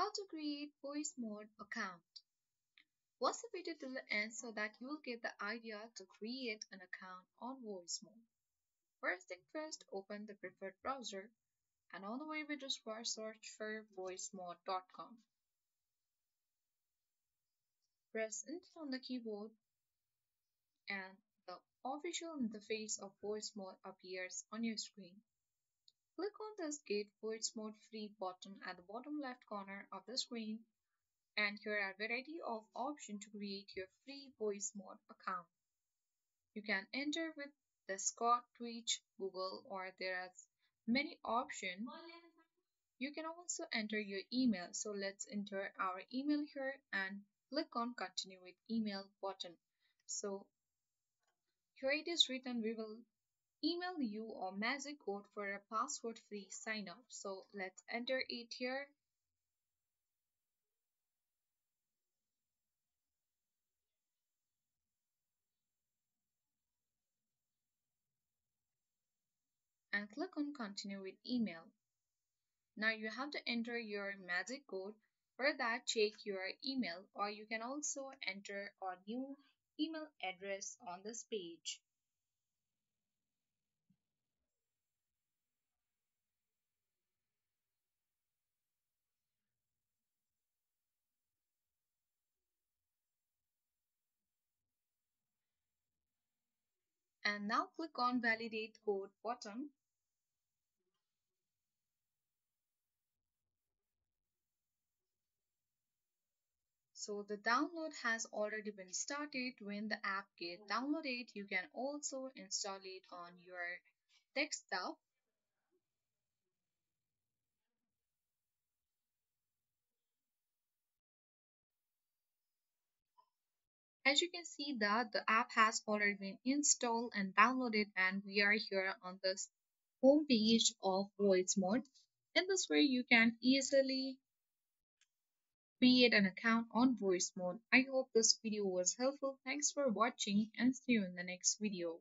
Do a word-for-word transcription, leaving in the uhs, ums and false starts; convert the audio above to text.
how to create Voicemod account. Watch the video till the end so that you will get the idea to create an account on Voicemod. First thing first, open the preferred browser and on the way we just bar search for voicemod dot com. Press enter on the keyboard and the official interface of Voicemod appears on your screen. Click on this Get Voicemod Free button at the bottom left corner of the screen, and here are a variety of options to create your free Voicemod account. You can enter with Discord, Twitch, Google, or there are many options. You can also enter your email, so let's enter our email here and click on Continue with Email button. So here it is written, we will email you or magic code for a password free sign up. So let's enter it here. And click on Continue with Email. Now you have to enter your magic code. For that, check your email, or you can also enter a new email address on this page. And now click on Validate Code button. So the download has already been started. When the app gets downloaded, you can also install it on your desktop. As you can see that the app has already been installed and downloaded, and we are here on this home page of Voicemod. In this way, you can easily create an account on Voicemod. I hope this video was helpful. Thanks for watching and see you in the next video.